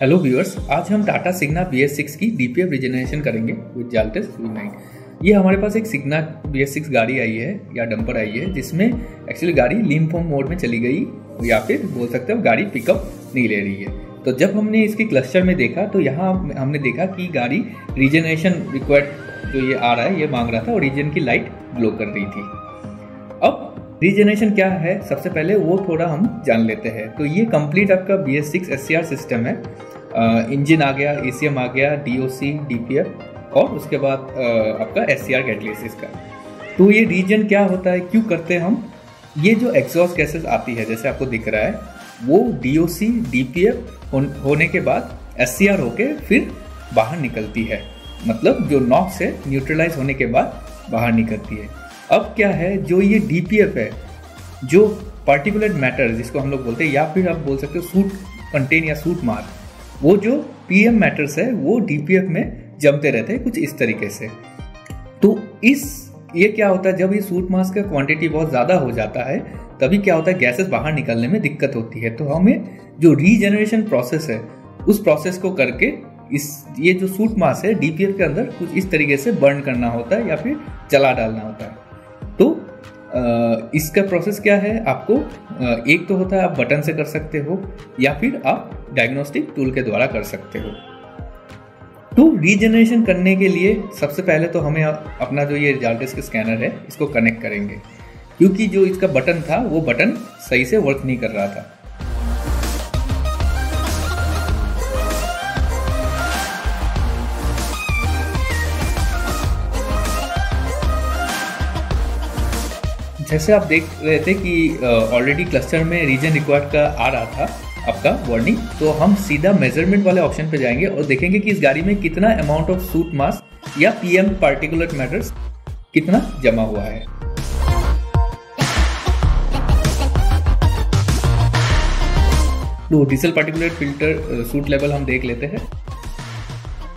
Hello viewers, आज हम Tata सिग्ना BS6 की DPF रिजेनरेशन करेंगे विद जाल्टेस्ट V9। ये हमारे पास एक सिग्ना BS6 गाड़ी आई है या डंपर आई है, जिसमें एक्चुअली गाड़ी लीन फॉर्म मोड में चली गई या फिर बोल सकते हो गाड़ी पिकअप नहीं ले रही है। तो जब हमने इसकी क्लस्टर में देखा तो यहाँ हमने देखा कि गाड़ी रिजेनरेशन रिक्वायर्ड जो ये आ रहा है ये मांग रहा था और रीजन की लाइट ग्लो कर रही थी। अब रीजनरेशन क्या है सबसे पहले वो थोड़ा हम जान लेते हैं। तो ये कंप्लीट आपका BS6 SCR सिस्टम है। इंजन आ गया, ECM आ गया, DOC, DPF और उसके बाद आपका SCR कैटलिसिस का। तो ये रीजन क्या होता है, क्यों करते हैं हम? ये जो एग्जॉस्ट गैसेस आती है जैसे आपको दिख रहा है वो DOC, DPF होने के बाद SCR होके फिर बाहर निकलती है, मतलब जो NOx है न्यूट्रलाइज होने के बाद बाहर निकलती है। अब क्या है, जो ये DPF है जो पार्टिकुलेट मैटर जिसको हम लोग बोलते हैं या फिर आप बोल सकते हो सूट कंटेन या सूट मार्क, वो जो PM मैटर्स है वो DPF में जमते रहते हैं कुछ इस तरीके से। तो ये क्या होता है, जब ये सूट मास्क का क्वांटिटी बहुत ज़्यादा हो जाता है तभी क्या होता है गैसेस बाहर निकलने में दिक्कत होती है। तो हमें जो रीजनरेशन प्रोसेस है उस प्रोसेस को करके ये जो सूट मास्क है DPF के अंदर कुछ इस तरीके से बर्न करना होता है या फिर जला डालना होता है। तो इसका प्रोसेस क्या है, आपको एक तो होता है आप बटन से कर सकते हो या फिर आप डायग्नोस्टिक टूल के द्वारा कर सकते हो। तो रीजनरेशन करने के लिए सबसे पहले तो हमें अपना जो ये जाल्टेस्ट स्कैनर है इसको कनेक्ट करेंगे, क्योंकि जो इसका बटन था वो बटन सही से वर्क नहीं कर रहा था। जैसे आप देख रहे थे कि ऑलरेडी क्लस्टर में रीजन रिक्वायर्ड का आ रहा था आपका वार्निंग, तो हम सीधा मेजरमेंट वाले ऑप्शन पे जाएंगे और देखेंगे कि इस गाड़ी में कितना अमाउंट ऑफ सूट मास्क या PM पार्टिकुलेट मैटर्स कितना जमा हुआ है। तो diesel particulate filter soot level हम देख लेते हैं।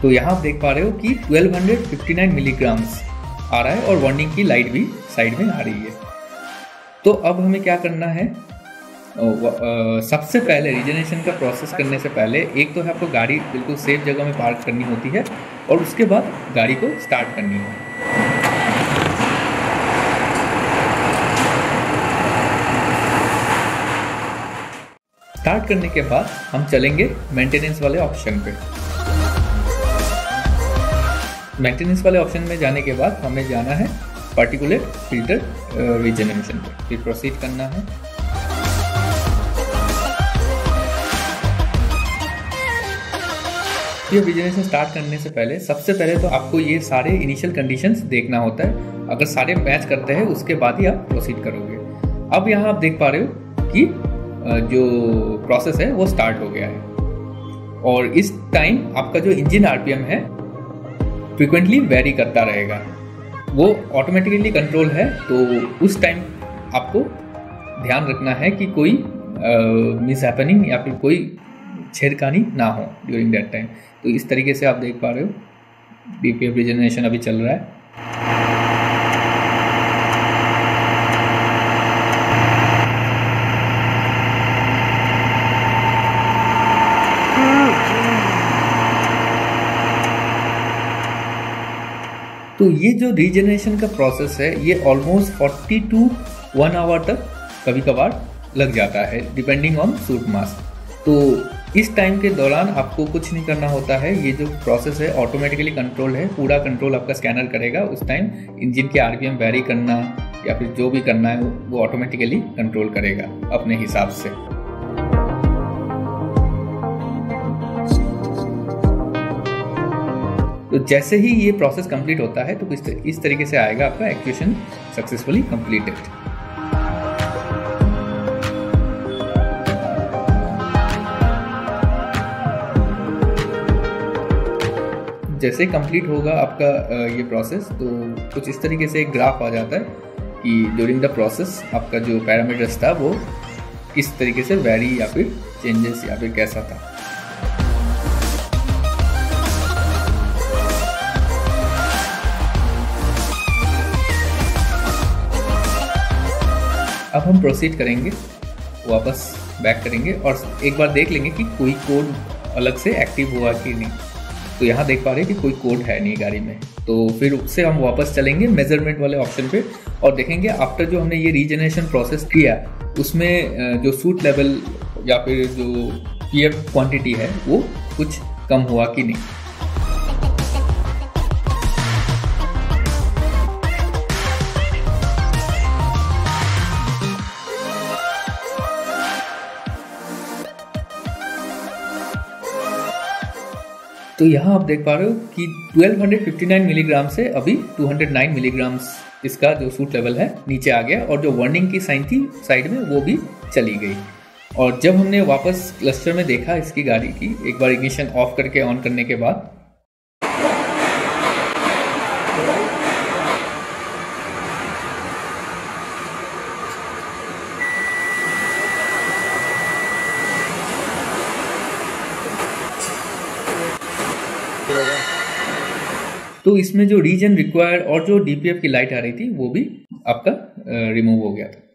तो यहाँ आप देख पा रहे हो कि 1259 मिलीग्राम्स आ रहा है और वार्निंग की लाइट भी साइड में आ रही है। तो अब हमें क्या करना है, सबसे पहले रीजनरेशन का प्रोसेस करने से पहले एक तो है आपको गाड़ी बिल्कुल सेफ जगह में पार्क करनी होती है और उसके बाद गाड़ी को स्टार्ट करनी है। स्टार्ट करने के बाद हम चलेंगे मेंटेनेंस वाले ऑप्शन पे। मेंटेनेंस वाले ऑप्शन में जाने के बाद हमें जाना है पार्टिकुलेट फिल्टर रीजनरेशन पे, फिर प्रोसीड करना है। ये रीजनरेशन स्टार्ट करने से पहले सबसे पहले तो आपको ये सारे इनिशियल कंडीशंस देखना होता है, अगर सारे मैच करते हैं उसके बाद ही आप प्रोसीड करोगे। अब यहाँ आप देख पा रहे हो कि जो प्रोसेस है वो स्टार्ट हो गया है और इस टाइम आपका जो इंजन RPM है फ्रिक्वेंटली वेरी करता रहेगा, वो ऑटोमेटिकली कंट्रोल है। तो उस टाइम आपको ध्यान रखना है कि कोई मिस हैपनिंग या फिर कोई छेड़खानी ना हो ड्यूरिंग दैट टाइम। तो इस तरीके से आप देख पा रहे हो DPF रिजेनरेशन अभी चल रहा है। तो ये जो रीजनरेशन का प्रोसेस है ये ऑलमोस्ट 40 to 1 आवर तक कभी कभार लग जाता है डिपेंडिंग ऑन सूट मास्क। तो इस टाइम के दौरान आपको कुछ नहीं करना होता है, ये जो प्रोसेस है ऑटोमेटिकली कंट्रोल है, पूरा कंट्रोल आपका स्कैनर करेगा। उस टाइम इंजन के RPM वेरी करना या फिर जो भी करना है वो ऑटोमेटिकली कंट्रोल करेगा अपने हिसाब से। तो जैसे ही ये प्रोसेस कंप्लीट होता है तो इस तरीके से आएगा आपका एक्चुएशन सक्सेसफुली कंप्लीटेड। जैसे कंप्लीट होगा आपका ये प्रोसेस तो कुछ इस तरीके से एक ग्राफ आ जाता है कि ड्यूरिंग द प्रोसेस आपका जो पैरामीटर्स था वो किस तरीके से वेरी या फिर चेंजेस या फिर कैसा था। अब हम प्रोसीड करेंगे, वापस बैक करेंगे और एक बार देख लेंगे कि कोई कोड अलग से एक्टिव हुआ कि नहीं। तो यहाँ देख पा रहे हैं कि कोई कोड है नहीं गाड़ी में। तो फिर उससे हम वापस चलेंगे मेजरमेंट वाले ऑप्शन पे और देखेंगे आफ्टर जो हमने ये रीजनरेशन प्रोसेस किया उसमें जो सूट लेवल या फिर जो पीएम क्वांटिटी है वो कुछ कम हुआ कि नहीं। तो यहाँ आप देख पा रहे हो कि 1259 मिलीग्राम से अभी 209 मिलीग्राम्स इसका जो सूट लेवल है नीचे आ गया और जो वार्निंग की साइन थी साइड में वो भी चली गई। और जब हमने वापस क्लस्टर में देखा इसकी गाड़ी की एक बार इग्निशन ऑफ करके ऑन करने के बाद तो इसमें जो रीजन रिक्वायर्ड और जो डीपीएफ की लाइट आ रही थी वो भी आपका रिमूव हो गया था।